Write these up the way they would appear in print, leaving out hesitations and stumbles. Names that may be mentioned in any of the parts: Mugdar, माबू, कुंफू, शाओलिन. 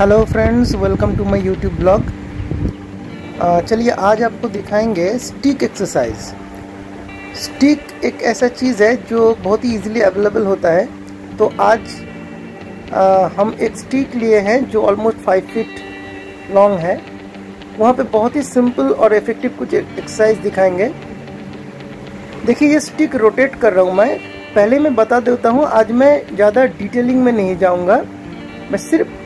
Hello friends, welcome to my YouTube blog. चलिए आज आपको दिखाएंगे स्टिक एक्सरसाइज। स्टिक एक ऐसा चीज़ है जो बहुत ही इजीली अवेलेबल होता है। तो आज हम एक स्टिक लिए हैं जो ऑलमोस्ट 5 फीट लॉन्ग है। वहाँ पे बहुत ही सिंपल और इफेक्टिव कुछ एक्सरसाइज दिखाएंगे। देखिए ये स्टिक रोटेट कर रहा हूँ मैं। पहले मैं बता देता हूँ, आज मैं ज़्यादा डिटेलिंग में नहीं जाऊँगा, मैं सिर्फ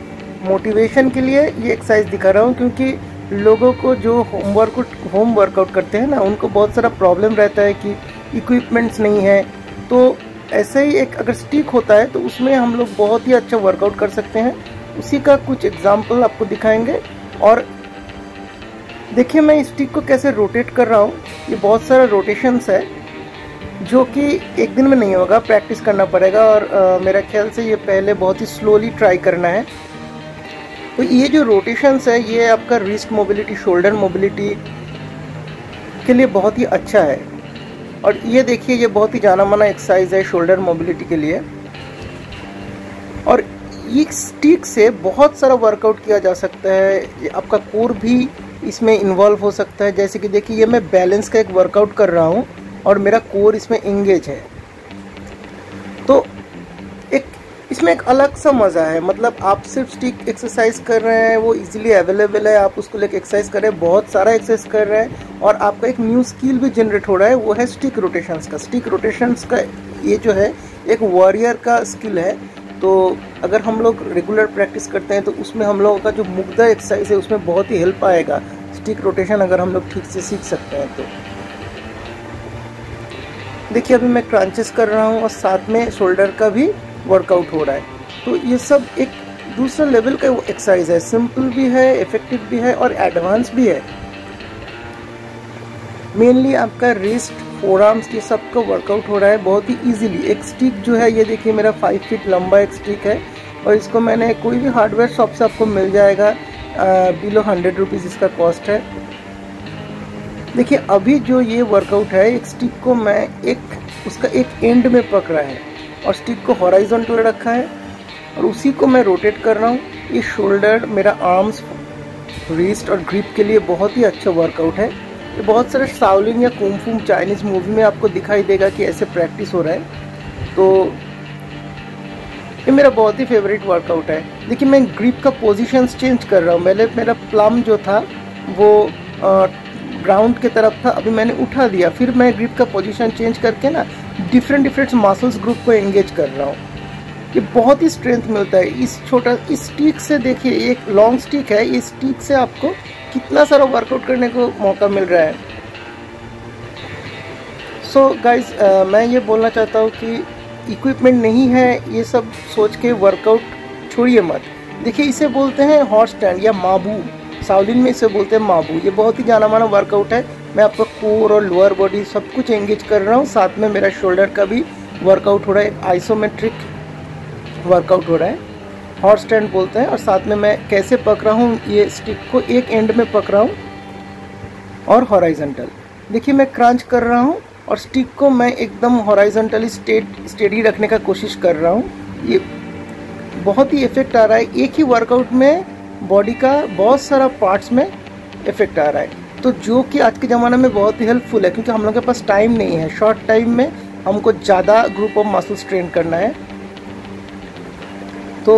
मोटिवेशन के लिए ये एक्सरसाइज दिखा रहा हूँ, क्योंकि लोगों को जो होम वर्कआउट करते हैं ना, उनको बहुत सारा प्रॉब्लम रहता है कि इक्विपमेंट्स नहीं है। तो ऐसे ही एक अगर स्टिक होता है तो उसमें हम लोग बहुत ही अच्छा वर्कआउट कर सकते हैं। उसी का कुछ एग्जांपल आपको दिखाएंगे। और देखिए मैं इस स्टिक को कैसे रोटेट कर रहा हूँ। ये बहुत सारा रोटेशंस है जो कि एक दिन में नहीं होगा, प्रैक्टिस करना पड़ेगा। और मेरा ख्याल से ये पहले बहुत ही स्लोली ट्राई करना है। तो ये जो रोटेशंस है ये आपका रिस्ट मोबिलिटी, शोल्डर मोबिलिटी के लिए बहुत ही अच्छा है। और ये देखिए ये बहुत ही जाना माना एक्सरसाइज है शोल्डर मोबिलिटी के लिए। और ये स्टिक से बहुत सारा वर्कआउट किया जा सकता है। आपका कोर भी इसमें इन्वॉल्व हो सकता है। जैसे कि देखिए ये मैं बैलेंस का एक वर्कआउट कर रहा हूँ और मेरा कोर इसमें एंगेज है। तो इसमें एक अलग सा मज़ा है। मतलब आप सिर्फ स्टिक एक्सरसाइज कर रहे हैं, वो इजीली अवेलेबल है, आप उसको लेकर एक्सरसाइज कर रहे हैं, बहुत सारा एक्सरसाइज कर रहे हैं। और आपका एक न्यू स्किल भी जनरेट हो रहा है, वो है स्टिक रोटेशंस का। स्टिक रोटेशंस का ये जो है एक वॉरियर का स्किल है। तो अगर हम लोग रेगुलर प्रैक्टिस करते हैं तो उसमें हम लोगों का जो मुग्दा एक्सरसाइज है उसमें बहुत ही हेल्प आएगा। स्टिक रोटेशन अगर हम लोग ठीक से सीख सकते हैं तो देखिए अभी मैं क्रंचेस कर रहा हूँ और साथ में शोल्डर का भी वर्कआउट हो रहा है। तो ये सब एक दूसरा लेवल का एक्सरसाइज है, सिंपल भी है, इफेक्टिव भी है और एडवांस भी है। मेनली आपका रिस्ट, फोरआर्म्स, ये सब का वर्कआउट हो रहा है बहुत ही इजीली। एक स्टिक जो है ये देखिए मेरा 5 फीट लंबा एक स्टिक है और इसको मैंने कोई भी हार्डवेयर शॉप से आपको मिल जाएगा। बिलो 100 रुपीज़ इसका कॉस्ट है। देखिए अभी जो ये वर्कआउट है, एक स्टिक को मैं उसका एक एंड में पकड़ा है और स्टिक को हॉराइजॉन्टल रखा है और उसी को मैं रोटेट कर रहा हूँ। ये शोल्डर, मेरा आर्म्स, रिस्ट और ग्रिप के लिए बहुत ही अच्छा वर्कआउट है। ये बहुत सारे शाओलिन या कुंफू चाइनीज़ मूवी में आपको दिखाई देगा कि ऐसे प्रैक्टिस हो रहा है। तो ये मेरा बहुत ही फेवरेट वर्कआउट है। देखिए मैं ग्रिप का पोजिशंस चेंज कर रहा हूँ। पहले मेरा प्लम जो था वो ग्राउंड की तरफ था, अभी मैंने उठा दिया। फिर मैं ग्रिप का पोजीशन चेंज करके ना डिफरेंट मसल्स ग्रुप को एंगेज कर रहा हूँ। ये बहुत ही स्ट्रेंथ मिलता है इस स्टिक से। देखिए एक लॉन्ग स्टिक है, इस स्टिक से आपको कितना सारा वर्कआउट करने को मौका मिल रहा है। सो गाइज मैं ये बोलना चाहता हूँ कि इक्विपमेंट नहीं है ये सब सोच के वर्कआउट छोड़िए मत। देखिए इसे बोलते हैं हॉट स्टैंड या माबू, साउलिन में इसे बोलते हैं माबू। ये बहुत ही जाना माना वर्कआउट है। मैं आपका कोर और लोअर बॉडी सब कुछ एंगेज कर रहा हूँ, साथ में मेरा शोल्डर का भी वर्कआउट हो रहा है। एक आइसोमेट्रिक वर्कआउट हो रहा है, हॉर्स स्टैंड बोलते हैं। और साथ में मैं कैसे पक रहा हूँ ये स्टिक को, एक एंड में पक रहा हूँ और हॉराइजेंटल। देखिए मैं क्रंच कर रहा हूँ और स्टिक को मैं एकदम हॉराइजेंटली स्टेडी रखने का कोशिश कर रहा हूँ। ये बहुत ही इफेक्ट आ रहा है। एक ही वर्कआउट में बॉडी का बहुत सारा पार्ट्स में इफेक्ट आ रहा है, तो जो कि आज के ज़माने में बहुत ही हेल्पफुल है, क्योंकि हम लोग के पास टाइम नहीं है। शॉर्ट टाइम में हमको ज़्यादा ग्रुप ऑफ मसल्स ट्रेन करना है। तो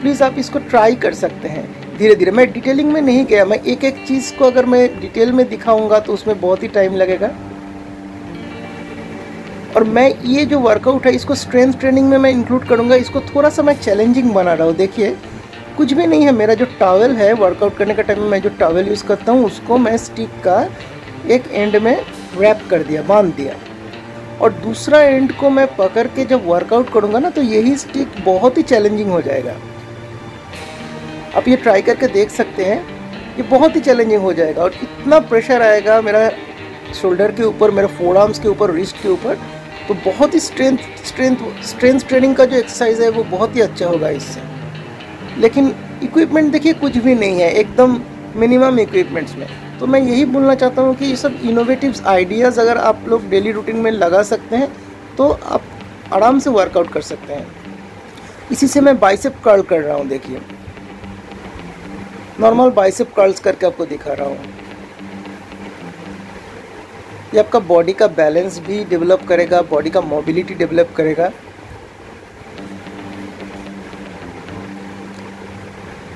प्लीज़ आप इसको ट्राई कर सकते हैं धीरे धीरे। मैं डिटेलिंग में नहीं गया, मैं एक एक चीज़ को अगर मैं डिटेल में दिखाऊंगा तो उसमें बहुत ही टाइम लगेगा। और मैं ये जो वर्कआउट है इसको स्ट्रेंथ ट्रेनिंग में मैं इंक्लूड करूँगा। इसको थोड़ा सा मैं चैलेंजिंग बना रहा हूँ। देखिए कुछ भी नहीं है, मेरा जो टॉवल है वर्कआउट करने के टाइम में, मैं जो टॉवल यूज़ करता हूँ उसको मैं स्टिक का एक एंड में रैप कर दिया, बांध दिया। और दूसरा एंड को मैं पकड़ के जब वर्कआउट करूँगा ना, तो यही स्टिक बहुत ही चैलेंजिंग हो जाएगा। आप ये ट्राई करके देख सकते हैं, ये बहुत ही चैलेंजिंग हो जाएगा। और इतना प्रेशर आएगा मेरा शोल्डर के ऊपर, मेरे फोरआर्म्स के ऊपर, रिस्ट के ऊपर। तो बहुत ही स्ट्रेंथ ट्रेनिंग का जो एक्सरसाइज है वो बहुत ही अच्छा होगा इससे। लेकिन इक्विपमेंट देखिए कुछ भी नहीं है, एकदम मिनिमम इक्विपमेंट्स में। तो मैं यही बोलना चाहता हूँ कि ये सब इनोवेटिव्स आइडियाज़ अगर आप लोग डेली रूटीन में लगा सकते हैं तो आप आराम से वर्कआउट कर सकते हैं। इसी से मैं बाइसेप कर्ल कर रहा हूँ। देखिए नॉर्मल बाइसेप कर्ल्स करके आपको दिखा रहा हूँ। ये आपका बॉडी का बैलेंस भी डेवलप करेगा, बॉडी का मोबिलिटी डेवलप करेगा।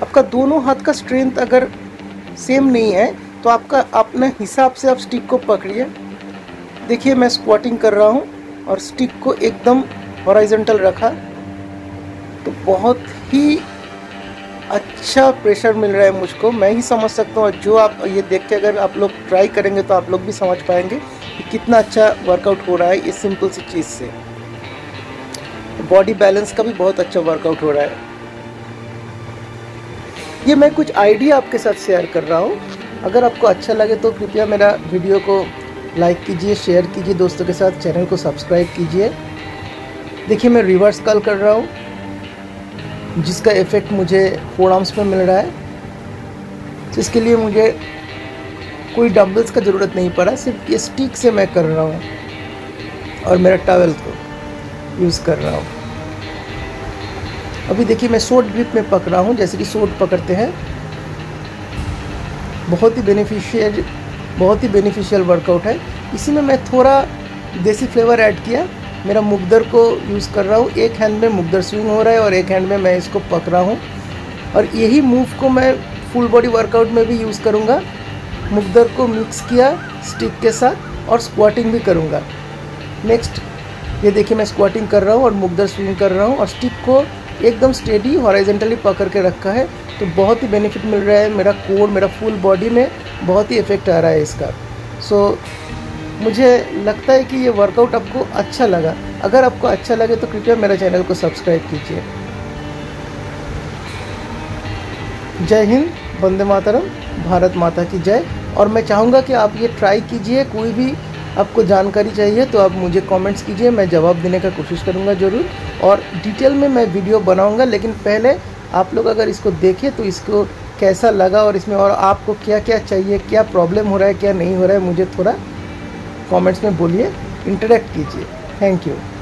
आपका दोनों हाथ का स्ट्रेंथ अगर सेम नहीं है तो आपका अपने हिसाब से आप स्टिक को पकड़िए। देखिए मैं स्क्वाटिंग कर रहा हूँ और स्टिक को एकदम हॉरिजॉन्टल रखा तो बहुत ही अच्छा प्रेशर मिल रहा है मुझको, मैं ही समझ सकता हूँ। जो आप ये देख के अगर आप लोग ट्राई करेंगे तो आप लोग भी समझ पाएंगे कि कितना अच्छा वर्कआउट हो रहा है इस सिंपल सी चीज़ से। बॉडी बैलेंस का भी बहुत अच्छा वर्कआउट हो रहा है। ये मैं कुछ आइडिया आपके साथ शेयर कर रहा हूँ। अगर आपको अच्छा लगे तो कृपया मेरा वीडियो को लाइक कीजिए, शेयर कीजिए दोस्तों के साथ, चैनल को सब्सक्राइब कीजिए। देखिए मैं रिवर्स कर्ल कर रहा हूँ जिसका इफ़ेक्ट मुझे फोर आर्म्स में मिल रहा है, जिसके लिए मुझे कोई डम्बल्स का ज़रूरत नहीं पड़ा, सिर्फ ये स्टिक से मैं कर रहा हूँ और मेरा टॉवल को यूज़ कर रहा हूँ। अभी देखिए मैं शॉर्ट ग्रिप में पकड़ रहा हूँ जैसे कि शॉर्ट पकड़ते हैं। बहुत ही बेनिफिशियल वर्कआउट है। इसी में मैं थोड़ा देसी फ्लेवर ऐड किया, मेरा मुगदर को यूज़ कर रहा हूँ। एक हैंड में मुगदर स्विंग हो रहा है और एक हैंड में मैं इसको पकड़ रहा हूँ, और यही मूव को मैं फुल बॉडी वर्कआउट में भी यूज़ करूँगा। मुगदर को मिक्स किया स्टिक के साथ और स्क्वाटिंग भी करूँगा। नेक्स्ट ये देखिए मैं स्क्वाटिंग कर रहा हूँ और मुगदर स्विंग कर रहा हूँ और स्टिक को एकदम स्टेडी हॉरिजॉन्टली पकड़ के रखा है, तो बहुत ही बेनिफिट मिल रहा है। मेरा कोर, मेरा फुल बॉडी में बहुत ही इफेक्ट आ रहा है इसका। सो मुझे लगता है कि ये वर्कआउट आपको अच्छा लगा। अगर आपको अच्छा लगे तो कृपया मेरे चैनल को सब्सक्राइब कीजिए। जय हिंद, वंदे मातरम, भारत माता की जय। और मैं चाहूँगा कि आप ये ट्राई कीजिए। कोई भी आपको जानकारी चाहिए तो आप मुझे कमेंट्स कीजिए, मैं जवाब देने का कोशिश करूँगा ज़रूर, और डिटेल में मैं वीडियो बनाऊँगा। लेकिन पहले आप लोग अगर इसको देखें तो इसको कैसा लगा और इसमें और आपको क्या क्या चाहिए, क्या प्रॉब्लम हो रहा है, क्या नहीं हो रहा है, मुझे थोड़ा कमेंट्स में बोलिए, इंटरेक्ट कीजिए। Thank you.